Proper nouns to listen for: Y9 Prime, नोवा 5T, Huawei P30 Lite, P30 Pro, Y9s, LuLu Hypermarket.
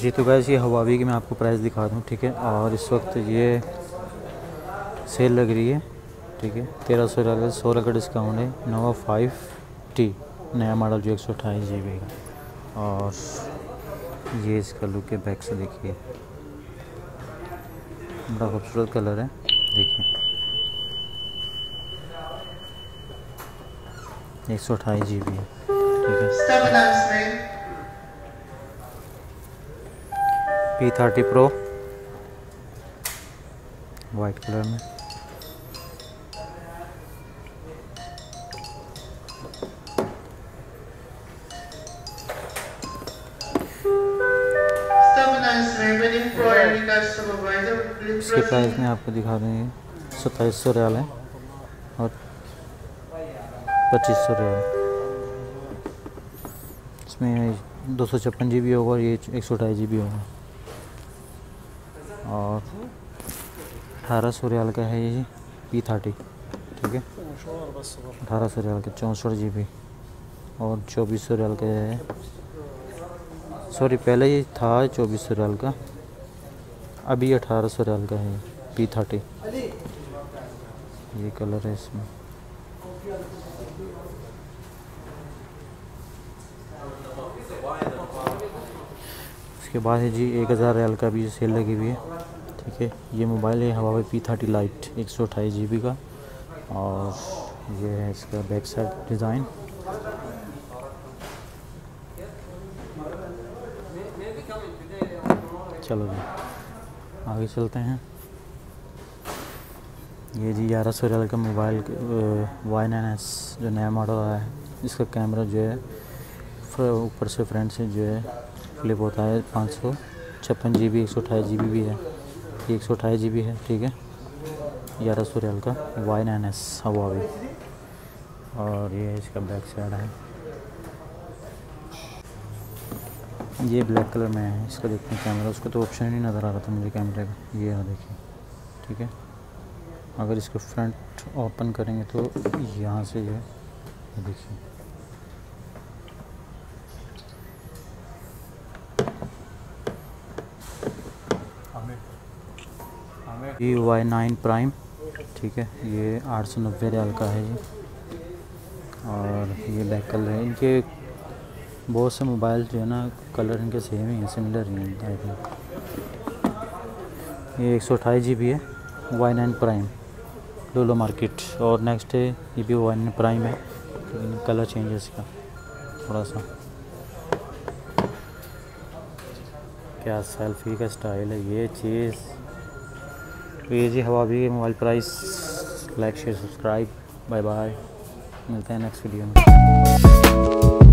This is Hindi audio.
जी। तो गाइस ये Huawei की मैं आपको प्राइस दिखा दूँ, ठीक है। और इस वक्त ये सेल लग रही है, ठीक है। 1300 का डिस्काउंट है। नोवा 5T नया मॉडल जो 128 GB का। और ये इसका लुक है, बैक से देखिए, बड़ा खूबसूरत कलर है, देखिए 128 GB है, ठीक है। P30 Pro वाइट कलर में, इसके प्राइस में आपको दिखा देंगे 2700 रियाल है और 2500 रियाल। इसमें 256 GB होगा और ये 128 GB होगा। और 1800 रियाल का है ये P30, ठीक है। 1800 रियाल का 64 GB और 2400 रियाल का है, सॉरी पहले ये था 2400 रियाल का, अभी 1800 रियाल का है P30। ये कलर है इसमें, के बाद है जी 1000 रियाल का भी सेल लगी हुई है, ठीक है। ये मोबाइल है Huawei P30 Lite 128 GB का। और ये है इसका बैक साइड डिज़ाइन, चलो जी आगे चलते हैं। ये जी 1100 रियाल का मोबाइल Y9s जो नया मॉडल आया है। इसका कैमरा जो है ऊपर से फ्रंट से जो है फ्लिप होता है, 556 GB 128 GB भी है, ये 128 GB है, ठीक है। 1100 रियाल का Y9s Huawei। और ये इसका बैक साइड है, ये ब्लैक कलर में है। इसका देखते हैं कैमरा, उसको तो ऑप्शन ही नज़र आ रहा था मुझे कैमरे का, ये ना देखिए, ठीक है। अगर इसको फ्रंट ओपन करेंगे तो यहाँ से जो है देखिए, ये Y9 Prime, ठीक है। ये 890 रियाल का है ये। और ये ब्लैक कलर है। इनके बहुत से मोबाइल जो है ना, कलर इनके सेम ही हैं, सिमिलर ही हैं। ये 128 GB है Y9 Prime LuLu मार्केट। और नेक्स्ट है ये भी Y9 Prime है, कलर चेंज है इसका थोड़ा सा। क्या सेल्फी का स्टाइल है ये चीज़। तो ये जी Huawei mobile price. Like share subscribe, bye bye, मिलते हैं नेक्स्ट वीडियो में।